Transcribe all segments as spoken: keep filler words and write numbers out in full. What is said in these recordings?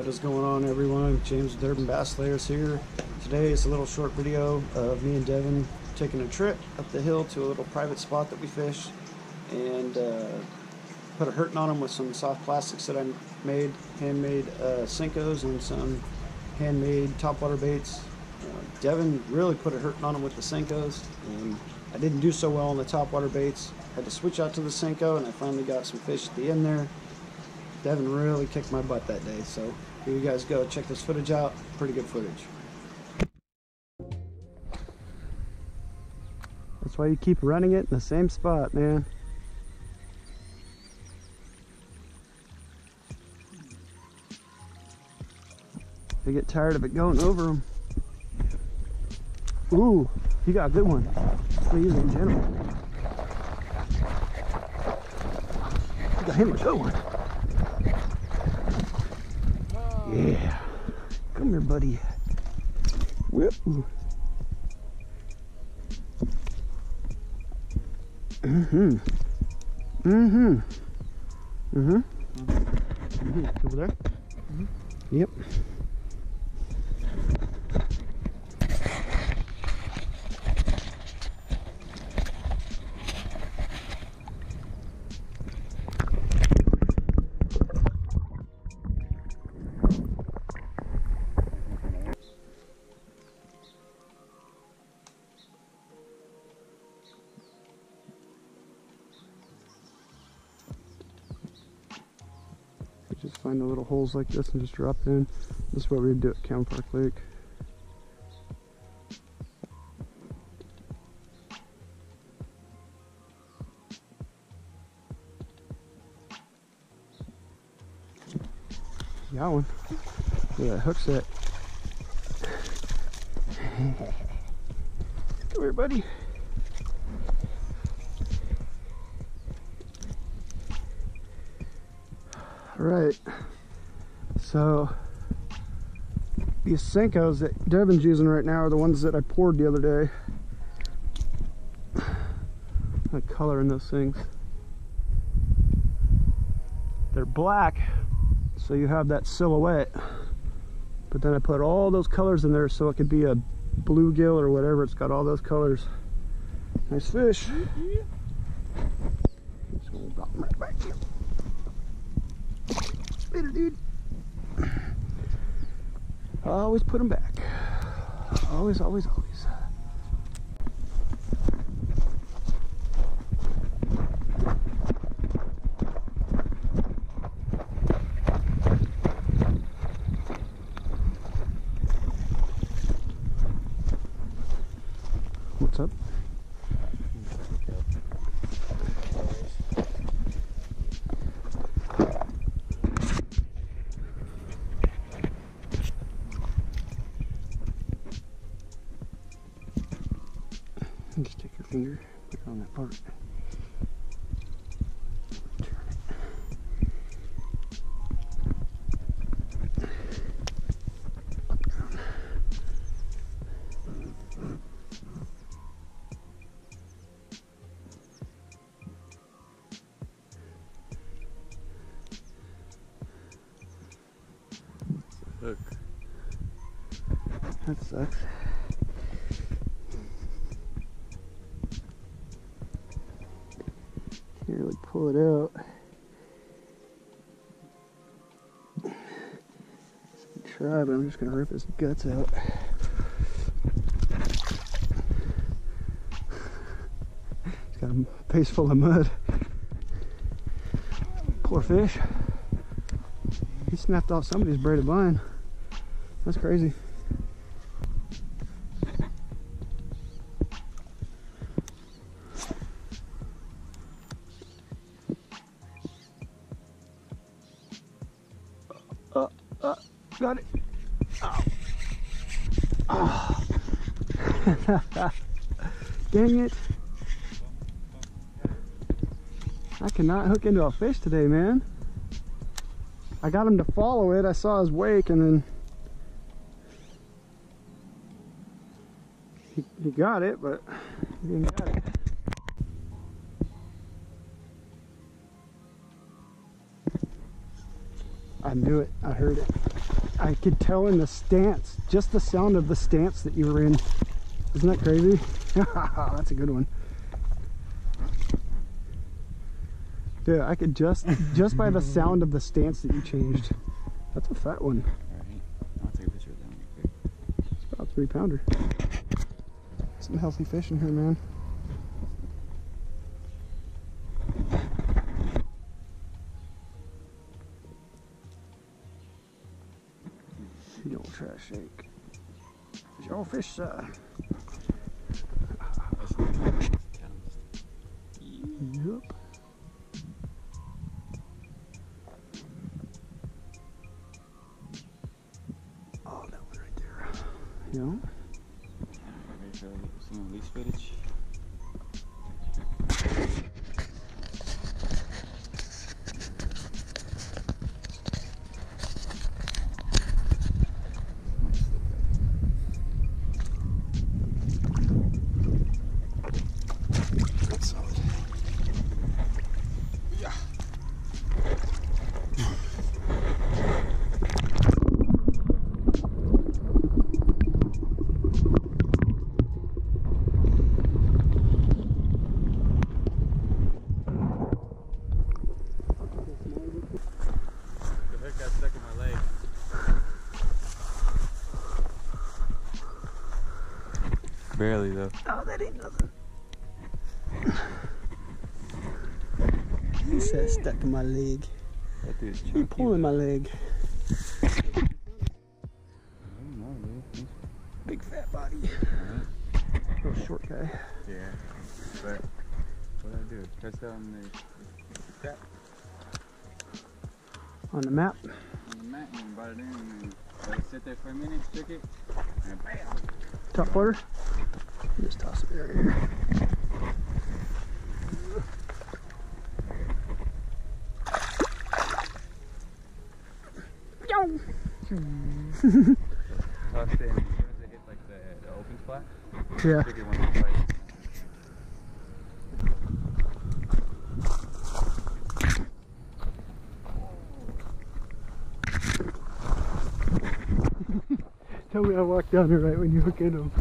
What is going on, everyone? James Durbin, Basslayers here. Today is a little short video of me and Devin taking a trip up the hill to a little private spot that we fished, and uh, put a hurting on them with some soft plastics that I made, handmade uh, Senkos and some handmade topwater baits. Uh, Devin really put a hurting on them with the Senkos, and I didn't do so well on the topwater baits. Had to switch out to the Senko, and I finally got some fish at the end there. Devin really kicked my butt that day, so here you guys go. Check this footage out. Pretty good footage. That's why you keep running it in the same spot, man. They get tired of it going over them. Ooh, you got a good one. Ladies and gentlemen, you got him a good one. Yeah, come here, buddy. Whoop. Mm-hmm. Mm-hmm. Mm-hmm. Mm-hmm. Over there? Mm-hmm. Yep. Just find the little holes like this and just drop it in. This is what we do at Camp Park Lake. Got one. Look at that hook set. Come here, buddy. Right, so these Senkos that Devin's using right now are the ones that I poured the other day. The color in those things, they're black, so you have that silhouette, but then I put all those colors in there so it could be a bluegill or whatever. It's got all those colors. Nice fish. Just gonna drop them right back here. Later, dude. I always put them back. Always, always, always. What's up? Just take your finger, put it on that part. Turn it. Up, down. Hook. That sucks. Really pull it out. Try, but I'm just gonna rip his guts out. He's got a face full of mud. Poor fish. He snapped off somebody's braided line. That's crazy. Uh, uh, got it. Ow. Oh. Dang it. I cannot hook into a fish today, man. I got him to follow it. I saw his wake, and then he, he got it, but he didn't get it. I knew it. I heard it. could tell in the stance, just the sound of the stance that you were in. Isn't that crazy? That's a good one. Dude, I could just, just by the sound of the stance that you changed. That's a fat one. Alright, I'll take a picture of that one real quick. It's about a three pounder. Some healthy fish in here, man. You don't try to shake. It's your fish, sir. Yep. Oh, that one right there. You know? Ready for some release footage? Barely though. Oh, that ain't nothing. He said stuck in my leg. That dude's chunky. He pulling my leg. I don't know, dude. Big fat body. Right. Little short guy. Yeah. But what did I do? Press that on the map. On the map. On the map, and brought it in and let it sit there for a minute, took it, and bam. Top water. Just toss it right here. Toss it in as soon as it hit like the, the open spot. Yeah. Pick it one of the fights. Tell me I walked down here right when you hook into him.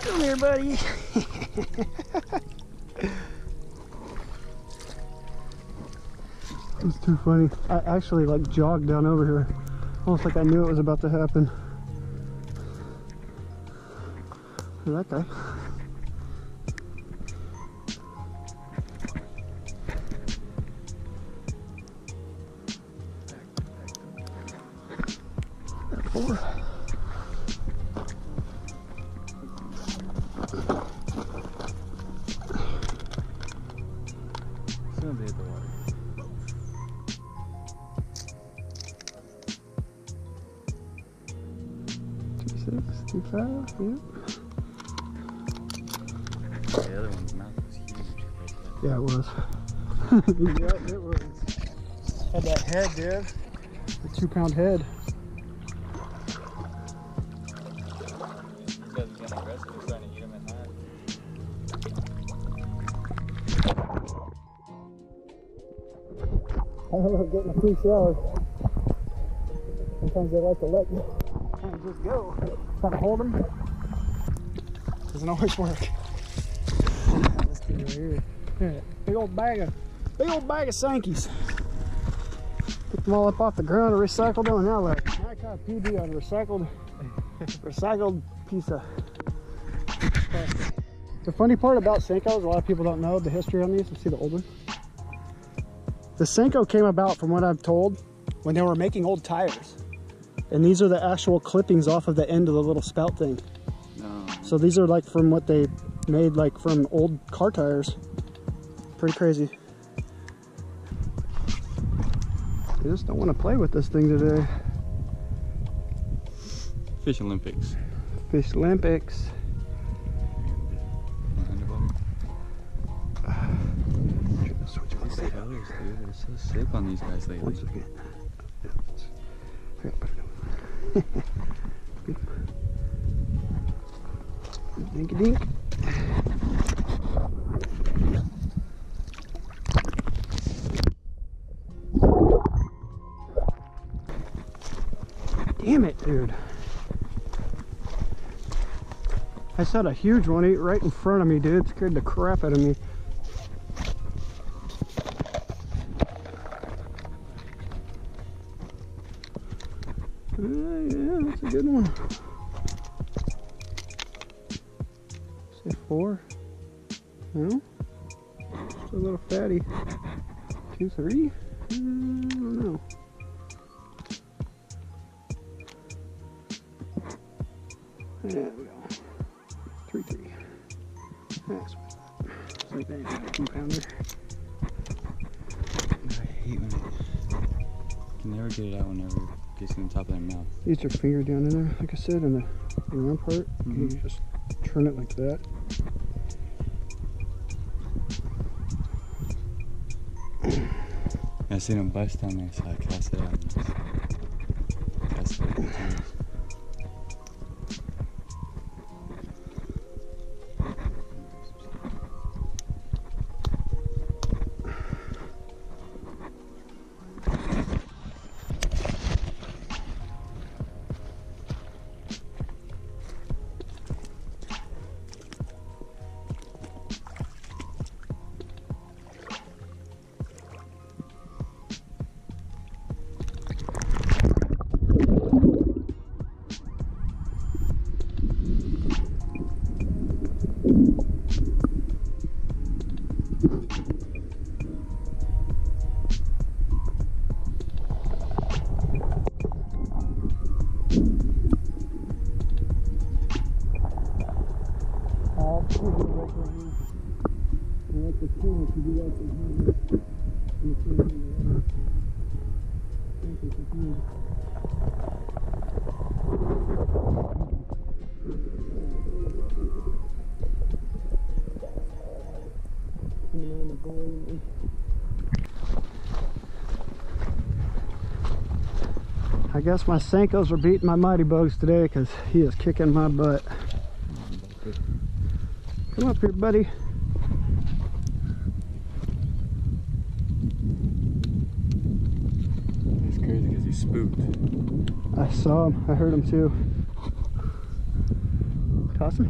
Come here, buddy. It's too funny. I actually like jogged down over here. Almost like I knew it was about to happen. Look at that guy. Six, two, five, yeah. The other one's mouth was huge. Yeah, it was. Yeah, it was. Had that head, dude. The two pound head. These guys are getting aggressive. They're trying to eat them at night. I remember getting a free shower. Sometimes they like to let you just go. Trying to hold them. Doesn't always work. This dude right here. Yeah. Big old bag of big old bag of Senkos. Picked them all up off the ground and recycled them, and now like I caught P B on a recycled recycled piece of plastic. The funny part about Senkos, a lot of people don't know the history on these. Let's see the old one. The Senko came about, from what I've told, when they were making old tires. And these are the actual clippings off of the end of the little spout thing. No. So these are like from what they made, like from old car tires. Pretty crazy. I just don't want to play with this thing today. Fish Olympics. Fish Olympics. Switch on the colors, dude. They're so sick on these guys lately. One second. Dinky dink. Damn it, dude. I saw a huge one eat right in front of me, dude. It scared the crap out of me. Uh, yeah, that's a good one. Say four. No? Just a little fatty. Two, three? I don't know. There we go. Three, three. That's what I thought. It's like that, it's a two-pounder. I hate when I can never get it out whenever it gets in the top of their mouth. Use your finger down in there, like I said, in the round part. Mm-hmm. You just turn it like that. I seen them bust down there, so I cast it out. Cast it out. I guess my Senkos are beating my Mighty Bugs today because he is kicking my butt. Come up here, buddy. It's crazy because he's spooked. I saw him. I heard him too. Toss him.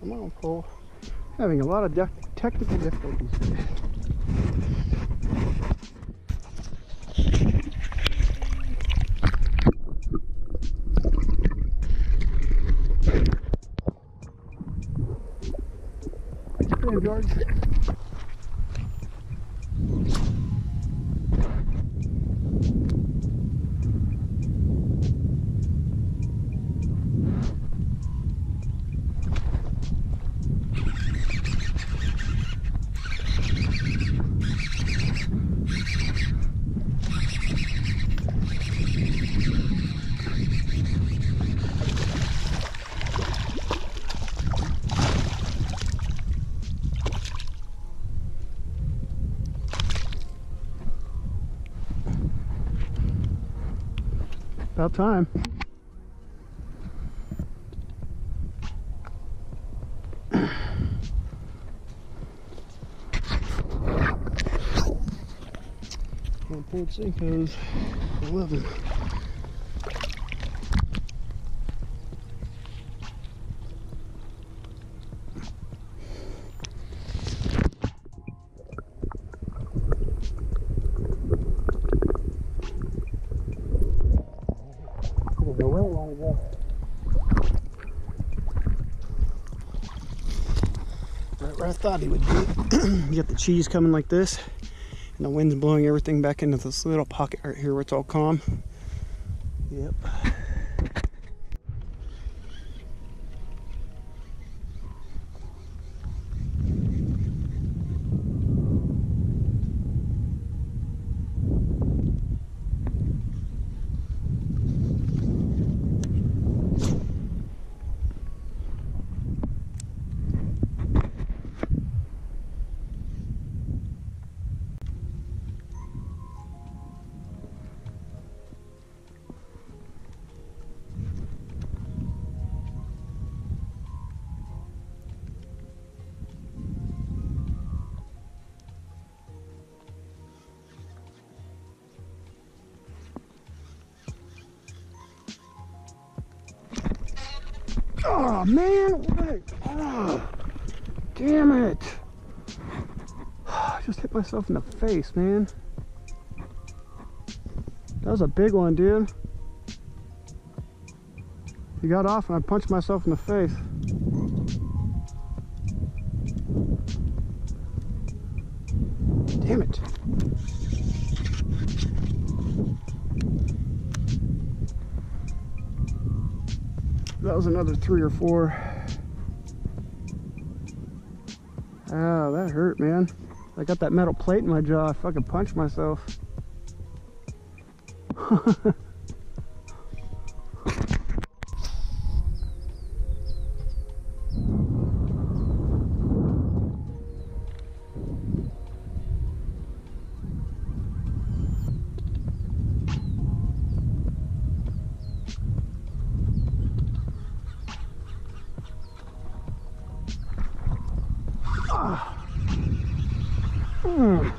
Come on, Paul. Having a lot of de technical difficulties today. George. About time. Camp Senkos eleven. Thought he would be. You got the cheese coming like this, and the wind's blowing everything back into this little pocket right here where it's all calm. Yep. Oh man, what a, oh, damn it. I just hit myself in the face, man. That was a big one, dude. He got off and I punched myself in the face. Damn it. That was another three or four. Ah, that hurt, man. I got that metal plate in my jaw. I fucking punched myself. Mm.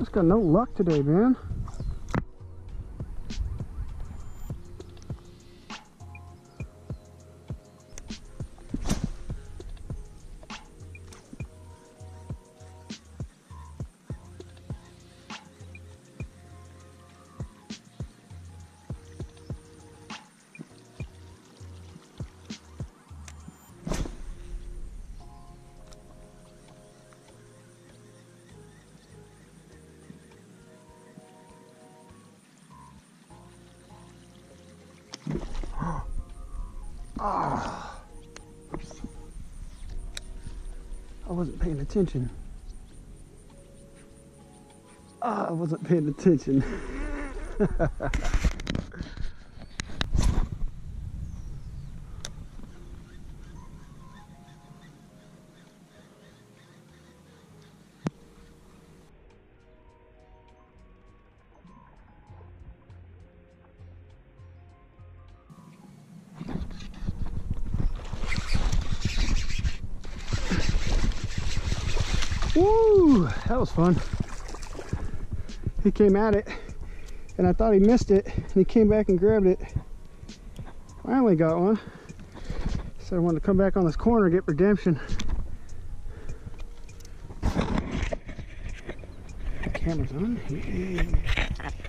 Just got no luck today, man. Ah. I wasn't paying attention. Ah, I wasn't paying attention. Woo! That was fun. He came at it and I thought he missed it and he came back and grabbed it. Finally got one. So I wanted to come back on this corner and get redemption. The camera's on. Yeah.